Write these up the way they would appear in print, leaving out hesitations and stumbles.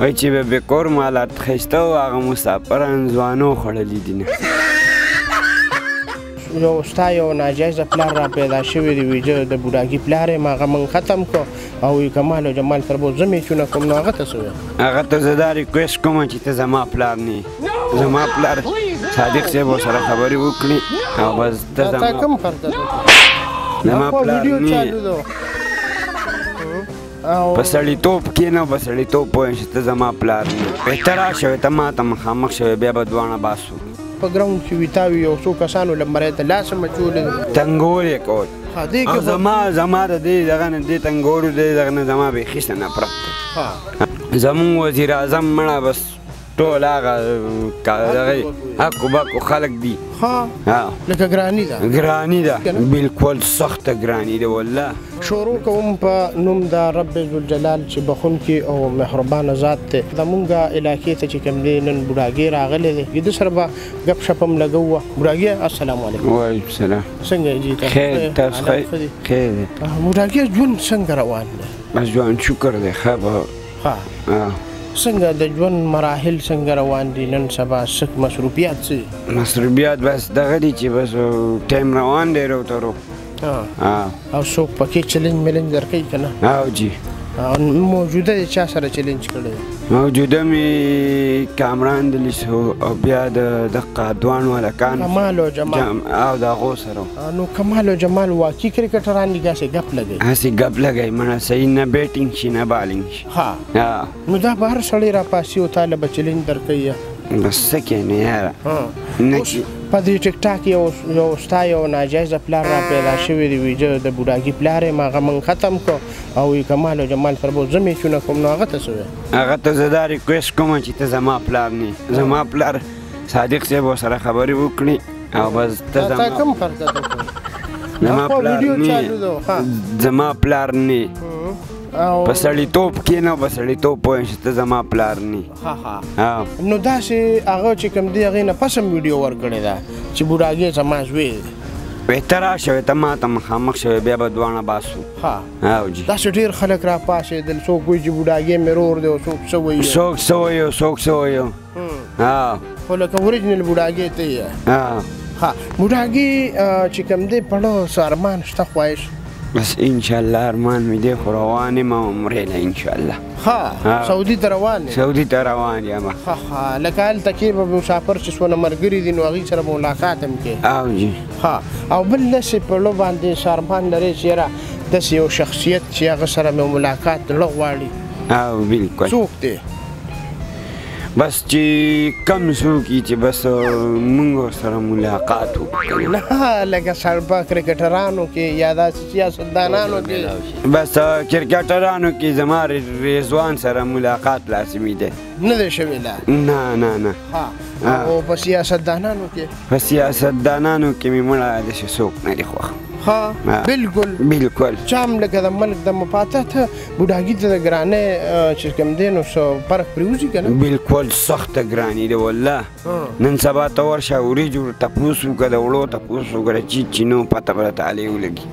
وای چې به کور مالات خسته او هغه مسافران ځوانو خړلې دي. یو ستا یو ناجایز پلار را پیدا شوی دی ویجه د بوډاګي پلار ما غمن ختم کو او کمال او جمال تر بو زمي چونه کوم ناغه تاسو هغه ته زداري کوش کوم چې ته زما پلار نه زما پلار صادق شه و سره خبري وکړي او بس ته زما کوم فرته زما پلار نه بسړی توپ کې نه بسړی توپ پوه شي ته زما پلار نه بهتره شوی ته ما ته مخامخ شوی بیا به دوانه باسو پګراوند چې ویتاوي او څو کسانو لمره ته لاس مچول تنګور یې کول او زما د دې دغه نه دې تنګور دې دغه نه زما به خیسته نه پرته زمون وزیر اعظم مړه بس ټول هغه هکو بکو خلک دي لکه ګراني ده ګراني ده بالکل سخته ګراني ده والله شروع کوم په نوم د رب ذوالجلال چې بخونکي او مهربانه ذات دی زمونږ علاقې ته چې کوم دی نن بوډاګي راغلی دی د سره به ګپ شپ هم لګوه بوډاګي السلام علیکم وعلیکم سلام څنګه جی تاسو خیر بوډاګي ژوند څنګه روان دی ژوند شکر دی ښه څنګه د ژوند مراحل څنګه روان دي نن سبا سخت مصروفیات څه مصروفیات بس دغه دي چې بس ټایم روان دی روترو او څوک پکې چیلنج ملنج درکوي که نه او جي موجوده د چا سره چیلنج کړی موجوده مې کامران دلیس او بیا د دقه دوان ولکان کمال او جمال او د هغو سره نو کمال او جمال واقعي کرکټران دي داسې ګپ لګوي هسې ګپ لګوي مړه صحیح نه بیټینګ شي نه بالینګ شي نو دا به هر سړی راپاسي او تاله به چیلنج درکوي بس څه کې نه یاره نه په دې ټیک ټاک یو ستا یو ناجایزه پلار را پیدا شوی دی ویجه د بوډاګي پلار یې ما هغه من ختم کو او یې کمال او جمال تر بو زمې چونه کوم نو هغه ته څه هغه ته زه دا ریکویسټ کوم چې ته زما پلار نه زما پلار صادق صاحب ورسره خبرې وکړي او بس ته زما تا کوم فرض ده زما پلار نه بسړی توپ کې نه بسړی توپ پوه شي ته زما پلار نه نو داسې هغه چې کوم دی هغې نه پس هم ویډیو ورکړې ده چې بوډاګی زما زوی بهتره شوی ته ما ته مخامخ شوی بیا به دواړه باسو داسې ډېر خلک راپاڅېدل څوک وایي چې بوډاګی مې رور دی او څوک څه وایي څوک څه وایي څوک څه وایي خو لکه اوریجنل بوډاګی ته یې بوډاګي چې کوم دی پړه څه ارمان شته خواهش بس ان شاء الله ارمان می دی خو روان یم عمرې له ان شاء الله سعودي ته روان سعودي ته روان یم لکه هلته کې به مسافر چې څونه ملګري دي نو هغوی سره به ملاقات هم کوې او جي او بل داسې په زړه باندې څه ارمان لرې چې یاره داسې یو شخصیت چې هغه سره مې ملاقات زړه غواړي او بالکل څوک دی بس چې کم څوک یي چې بس موږ ورسره ملاقات وکړو نه لکه سربا کرکټرانو کې یا داسې سیاستدانانو کې بس کرکټرانو کې زما رضوان سره ملاقات لازمي دی نه دی شوی لا نه نه نه او په سیاستدانانو کې په سیاستدانانو کې مې مړه داسې څوک نه دی خوښ بالکل بالکل چام لکه د ملک د مفاتح ته بوډاګي ته د ګرانۍ چې کوم دی نو فرق پرېوځي که نه بالکل سخته ګراني ده والله نن سبا ته ورشه وریجو تپوس وکړه د وړو تپوس وکړه چې چینو پته به راته علي ولګي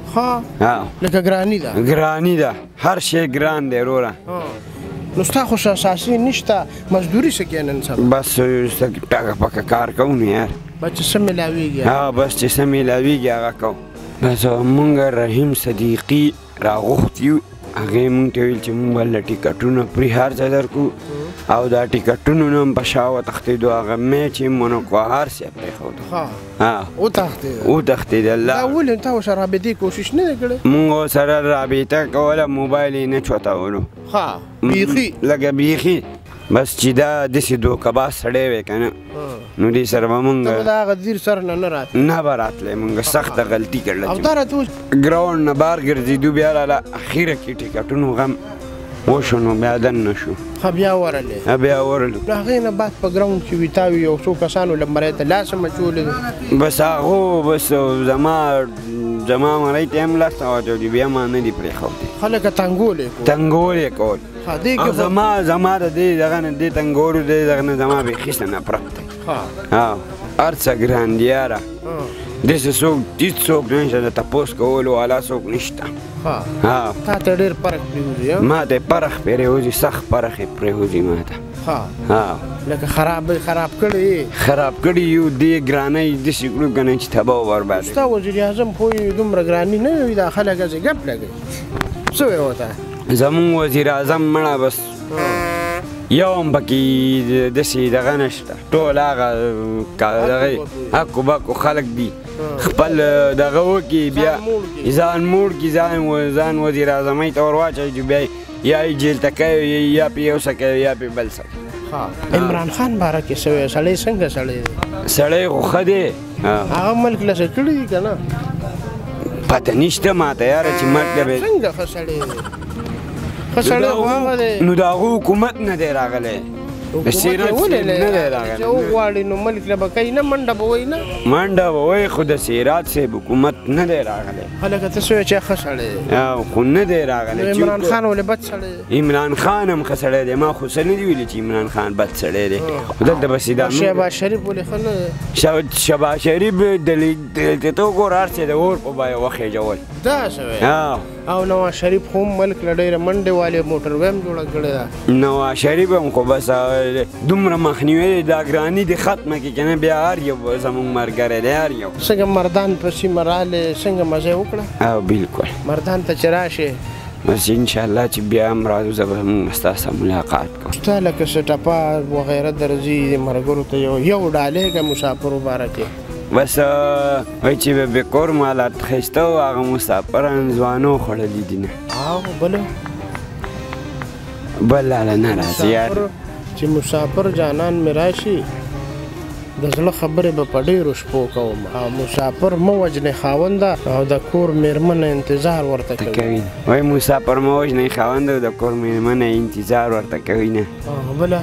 لکه ګراني ده ګراني ده هر شی ګران دی وروره نو ستا خو اساسي نشته مزدوري څه کوې نن سبا بس ټاکه پکه کار کوو نو یار بس چې څه میلاویږي بس چې څه میلاویږي هغه کوو بس مونږ رحیم صدیقي راغوښت یو هغې مونږ ته ویل چې مونږ به له ټیکټونه پرې هر څه درکړو او دا ټیکټونو نه هم په شا وتښتېدو هغه میچ یې مونکو هر څه یې پرېښودو وتښتېدل دا ولې تا ورسره رابطې کوشش نه دی کړی مونږ ورسره رابطه کوله موبایل یې نه چوتولو بیخي لکه بیخي بس چې دا داسې دوکباز سړی وی که نه نو دې سره به مونږ دا غدیر سر نه راتلی نه به راتلی مونږ سخته غلطي کړله ګراونډ نه بار ګرځېدو بیا راله اخره کې ټیکټونو غم وشو نو بیا دننه شو بیا ورلې بیا ورلو د هغې نه بعد په ګراونډ کې ویتاوي یو څو کسانو لمرۍ ته لاس هم اچولی دی بس هغو بس زما مرۍ ته یې هم لاس ته واچولي بیا ما نه دي پرېښودی خلک تنګول یې تنګول یې کول او زما د دې دغه نه دې تنګورو دی دغه نه زما بیخي څه نفرت دی هر څه ګران دی یاره داسې څوک هېڅ څوک نه نشته د تپوس کولو والا څوک نشته ها ته ډېر پرخ پریوزي ما ته پرخ پریوزي سخت پرخ پریوزي ما ته ها لکه خراب کړی یو دې ګرانۍ د شګلو ګنې چې تباو برباد ستا وزیر اعظم خو دومره ګرانۍ نه وي دا خلک هسې ګپ لګوي څه ویې ورته زموږ وزیر اعظم مړه بس یو هم پکې داسې دغه نشته ټول هغه هکو بکو خلک دي خپل دغه وکړي بیا ځان موړ کړي ځان وزیر اعظمۍ ته ور واچوي چې بیا یا یې جیل ته کوي یا پې یو څه کوي یا پې بل څه عمران خان باره کې څه وایي سړی څنګه سړی دی سړی خو ښه دی هغه ملک له څه کړي دي که نه پته نشته ماته یاره چې ملک به څنګه ښه سړی ښه سړی خو هغه دی نو د هغه حکومت نه دی راغلی سیرت نه دی راغلی چې وغواړي نو ملک له به کوي نه منډه به وایي نه منډه به وایي خو د سیرات صاحب حکومت نه دی راغلی هلکه ته څه وایې چې ښه سړی دی خو نه دی راغلی عمران خان ولې بد سړی دی عمران خان هم ښه سړی دی ما خو څه نه دي ویلي چې عمران خان بد سړی دی خو دلته بس دا شهباز شریف ولې ښه نه دی شهباز شریف دلته ته وګوره هر څه د اور په بیه وخېجول دا څه وایي او نواز شریف خو ملک له ډېره منډې والې موټروی هم جوړه کړې ده نواز شریف هم خو بس دومره مخنیوی دی دا ګراني دې ختمه کړي که نه بیا هر یو زموږ ملګری دی هر یو څنګه مردان په سیمه راغلې څنګه مزه یې وکړه او بالکل مردان ته چې راشې بس انشاءالله چې بیا هم راځو زه به هم ستا سره ملاقات کوم ستا لکه سټپا وغیره درځي ملګرو ته یو ډالېږه مسافرو باره کې بس وایي چې به کور مالات خیسته و هغه مسافران ځوانو خوړلي دي نه او بل هله نه راځي یار چې مسافر جانان مې راشي د زړه خبرې به په ډېرو شپو کوم او مسافر مه وژنئ خاونده او د کور مېرمنه انتظار ورته کوي وایي مسافر مه وژنئ خاونده او د کور مېرمنه انتظار ورته کوي نه بله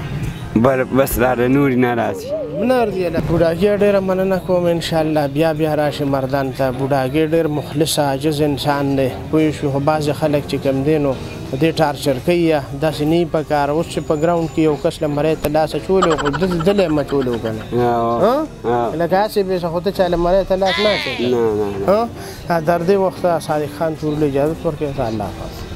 بس دا نورې نه راځي منارځي له بوډاګي ډېره مننه کوم انشاءالله بیا راشي مردان ته بوډاګي ډېر مخلص عاجز انسان دی پوه شو خو بعضې خلک چې کم دی نو دې ټارچر کوي یا داسې نه وي په کار اوس چې په ګراونډ کې یو کس له مرۍ ته لاس اچولی خو دل یې م اچولی و که نه لکه هسې بېسه خو ته چا له مرۍ ته لاس نه اچوي در دې وخته صادق خان تورلو اجازت ورکوي الله حافظ